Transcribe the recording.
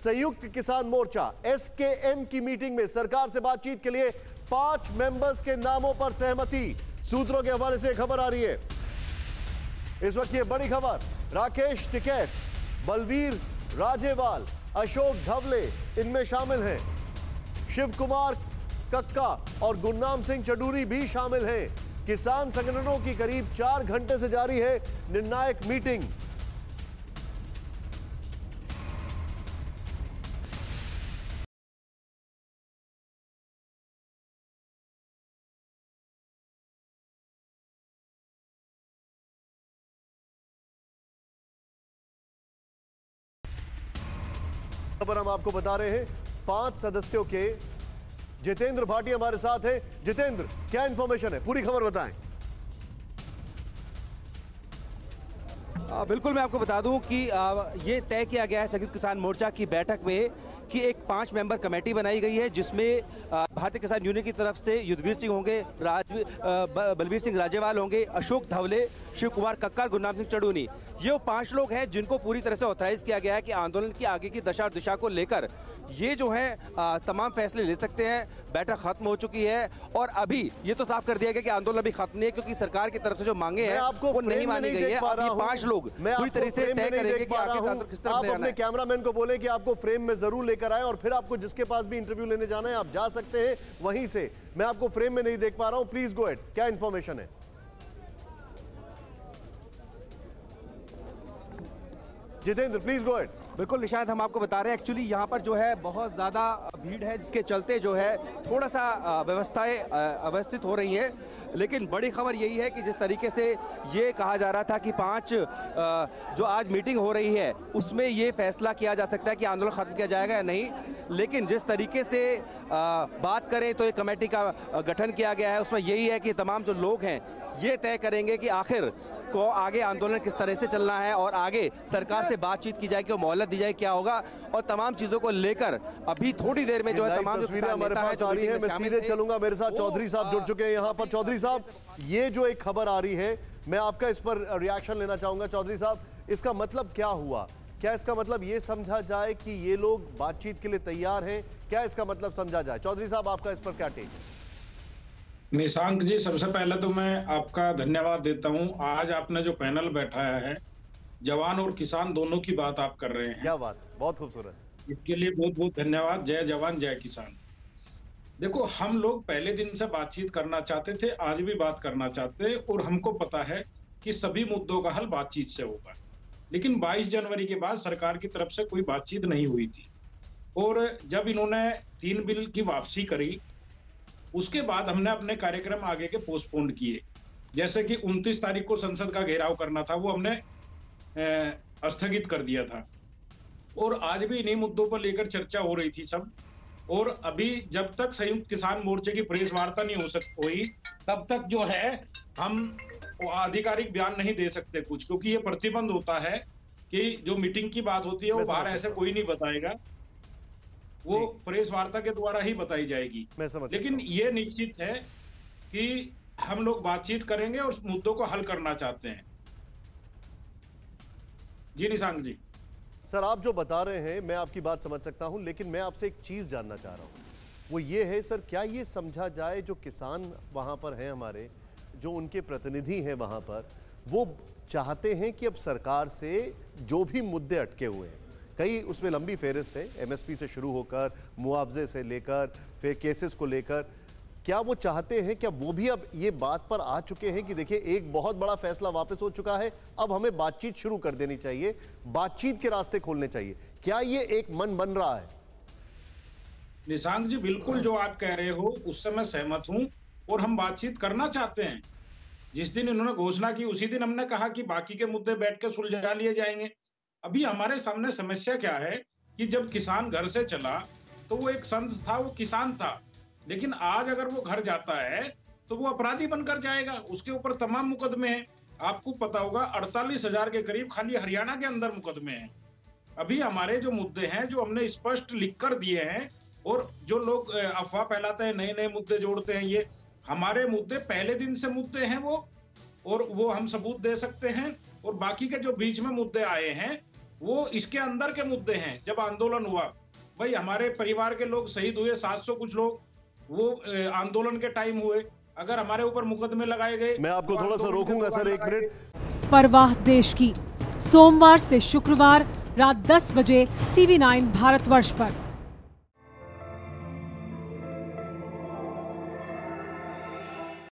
संयुक्त किसान मोर्चा एसकेएम की मीटिंग में सरकार से बातचीत के लिए 5 मेंबर्स के नामों पर सहमति, सूत्रों के हवाले से खबर आ रही है। इस वक्त यह बड़ी खबर, राकेश टिकैत, बलवीर राजेवाल, अशोक धवले इनमें शामिल हैं, शिव कुमार कक्का और गुरनाम सिंह चढ़ूनी भी शामिल हैं। किसान संगठनों की करीब 4 घंटे से जारी है निर्णायक मीटिंग। खबर हम आपको बता रहे हैं 5 सदस्यों के। जितेंद्र भाटी हमारे साथ हैं। जितेंद्र, क्या इंफॉर्मेशन है, पूरी खबर बताएं। बिल्कुल, मैं आपको बता दूं कि ये तय किया गया है संयुक्त किसान मोर्चा की बैठक में कि एक 5 मेंबर कमेटी बनाई गई है, जिसमें भारतीय किसान यूनियन की तरफ से युद्धवीर सिंह होंगे, बलवीर सिंह राजेवाल होंगे, अशोक धवले, शिव कुमार कक्का, गुरनाम सिंह चढ़ूनी, ये वो 5 लोग हैं जिनको पूरी तरह से ऑथराइज किया गया है कि आंदोलन की आगे की दशा और दिशा को लेकर ये जो है तमाम फैसले ले सकते हैं। बैठक खत्म हो चुकी है और अभी ये तो साफ कर दिया गया कि आंदोलन अभी खत्म नहीं है, क्योंकि सरकार की तरफ से जो मांगे हैं वो नहीं मानी गई है। अभी 5 लोग पूरी तरह से तय करेंगे कि आगे किस तरह से। अपने कैमरामैन को बोले कि आपको फ्रेम में जरूर लेकर आए और फिर आपको जिसके पास भी इंटरव्यू लेने जाना है आप जा सकते हैं वहीं से। मैं आपको फ्रेम में नहीं देख पा रहा हूँ, प्लीज गो अहेड, क्या इंफॉर्मेशन है। Jitendra, please go ahead. बिल्कुल निशांत, हम आपको बता रहे हैं एक्चुअली यहाँ पर जो है बहुत ज़्यादा भीड़ है, जिसके चलते जो है थोड़ा सा व्यवस्थाएं अव्यवस्थित हो रही हैं, लेकिन बड़ी खबर यही है कि जिस तरीके से ये कहा जा रहा था कि 5 जो आज मीटिंग हो रही है उसमें ये फैसला किया जा सकता है कि आंदोलन खत्म किया जाएगा या नहीं, लेकिन जिस तरीके से बात करें तो एक कमेटी का गठन किया गया है, उसमें यही है कि तमाम जो लोग हैं ये तय करेंगे कि आखिर को आगे आंदोलन किस तरह से चलना है और आगे सरकार से बातचीत की जाए कि मोहलत दी जाए, क्या होगा, और तमाम चीजों को लेकर अभी थोड़ी देर में जो है तमाम तस्वीरें हमारे पास आ रही है। मैं सीधे चलूंगा, मेरे साथ चौधरी साहब जुड़ चुके हैं यहाँ पर। चौधरी साहब, ये जो एक खबर आ रही है, मैं आपका इस पर रिएक्शन लेना चाहूंगा। चौधरी साहब, इसका मतलब क्या हुआ? क्या इसका मतलब ये समझा जाए कि ये लोग बातचीत के लिए तैयार हैं? क्या इसका मतलब समझा जाए? चौधरी साहब, आपका इस पर क्या टेक है? निशांत जी, सबसे पहले तो मैं आपका धन्यवाद देता हूं। आज आपने जो पैनल बैठाया है, जवान और किसान दोनों की बात आप कर रहे हैं। क्या बात, बहुत खूबसूरत, इसके लिए बहुत बहुत धन्यवाद। जय जवान जय किसान। देखो, हम लोग पहले दिन से बातचीत करना चाहते थे, आज भी बात करना चाहते हैं, और हमको पता है कि सभी मुद्दों का हल बातचीत से होगा, लेकिन 22 जनवरी के बाद सरकार की तरफ से कोई बातचीत नहीं हुई थी। और जब इन्होंने 3 बिल की वापसी करी, उसके बाद हमने अपने कार्यक्रम आगे के पोस्टपोन किए, जैसे कि 29 तारीख को संसद का घेराव करना था, वो हमने स्थगित कर दिया था। और आज भी इन्हीं मुद्दों पर लेकर चर्चा हो रही थी सब, और अभी जब तक संयुक्त किसान मोर्चे की प्रेस वार्ता नहीं हुई तब तक जो है हम आधिकारिक बयान नहीं दे सकते कुछ, क्योंकि ये प्रतिबंध होता है कि जो मीटिंग की बात होती है वो बाहर ऐसे कोई नहीं बताएगा, वो प्रेस वार्ता के द्वारा ही बताई जाएगी। लेकिन ये निश्चित है कि हम लोग बातचीत करेंगे और उस मुद्दों को हल करना चाहते हैं। जी निशांत जी, सर आप जो बता रहे हैं मैं आपकी बात समझ सकता हूं, लेकिन मैं आपसे एक चीज जानना चाह रहा हूं, वो ये है सर, क्या ये समझा जाए जो किसान वहां पर हैं हमारे, जो उनके प्रतिनिधि हैं वहां पर, वो चाहते हैं कि अब सरकार से जो भी मुद्दे अटके हुए हैं, कई उसमें लंबी फेहरिस्त है, एमएसपी से शुरू होकर मुआवजे से लेकर फिर केसेस को लेकर, क्या वो चाहते हैं, क्या वो भी अब ये बात पर आ चुके हैं कि देखिए एक बहुत बड़ा फैसला वापस हो चुका है, अब हमें बातचीत शुरू कर देनी चाहिए, बातचीत के रास्ते खोलने चाहिए? क्या ये एक मन बन रहा है? निशांत जी, बिल्कुल जो आप कह रहे हो उससे मैं सहमत हूँ, और हम बातचीत करना चाहते हैं। जिस दिन इन्होंने घोषणा की उसी दिन हमने कहा कि बाकी के मुद्दे बैठ के सुलझा लिए जाएंगे। अभी हमारे सामने समस्या क्या है कि जब किसान घर से चला तो वो एक संत था, वो किसान था, लेकिन आज अगर वो घर जाता है तो वो अपराधी बनकर जाएगा, उसके ऊपर तमाम मुकदमे हैं। आपको पता होगा 48,000 के करीब खाली हरियाणा के अंदर मुकदमे हैं। अभी हमारे जो मुद्दे हैं जो हमने स्पष्ट लिख कर दिए हैं, और जो लोग अफवाह फैलाते हैं, नए नए मुद्दे जोड़ते हैं, ये हमारे मुद्दे पहले दिन से मुद्दे हैं वो, और वो हम सबूत दे सकते हैं। और बाकी के जो बीच में मुद्दे आए हैं वो इसके अंदर के मुद्दे हैं। जब आंदोलन हुआ, भाई हमारे परिवार के लोग शहीद हुए, 700 कुछ लोग वो आंदोलन के टाइम हुए, अगर हमारे ऊपर मुकदमे लगाए गए। मैं आपको थोड़ा सा रोकूंगा सर, एक मिनट। परवाह देश की, सोमवार से शुक्रवार रात 10 बजे TV9 भारतवर्ष पर।